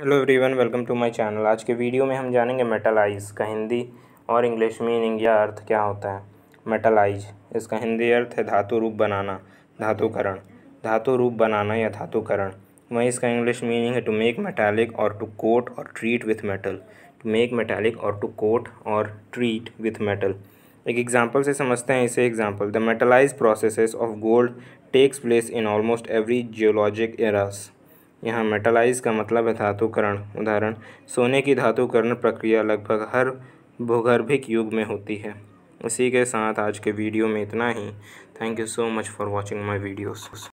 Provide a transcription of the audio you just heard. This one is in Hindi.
Hello everyone, welcome to my channel. आज के वीडियो में हम जानेंगे मेटलाइज़ का हिंदी और इंग्लिश मीनिंग या अर्थ क्या होता है। मेटलाइज़, इसका हिंदी अर्थ है धातु रूप बनाना, धातुकरण, धातु रूप बनाना या धातुकरण। वहीं इसका इंग्लिश मीनिंग है टू मेक मेटालिक और टू कोट और treat with metal, to make metallic और टू कोट और ट्रीट विथ मेटल। एक एग्जाम्पल से समझते हैं इसे। Example, the metallize process of gold takes place in almost every geologic eras. यहाँ मेटलाइज़ का मतलब है धातुकरण। उदाहरण, सोने की धातुकरण प्रक्रिया लगभग हर भूगर्भिक युग में होती है। इसी के साथ आज के वीडियो में इतना ही। Thank you so much for watching my videos.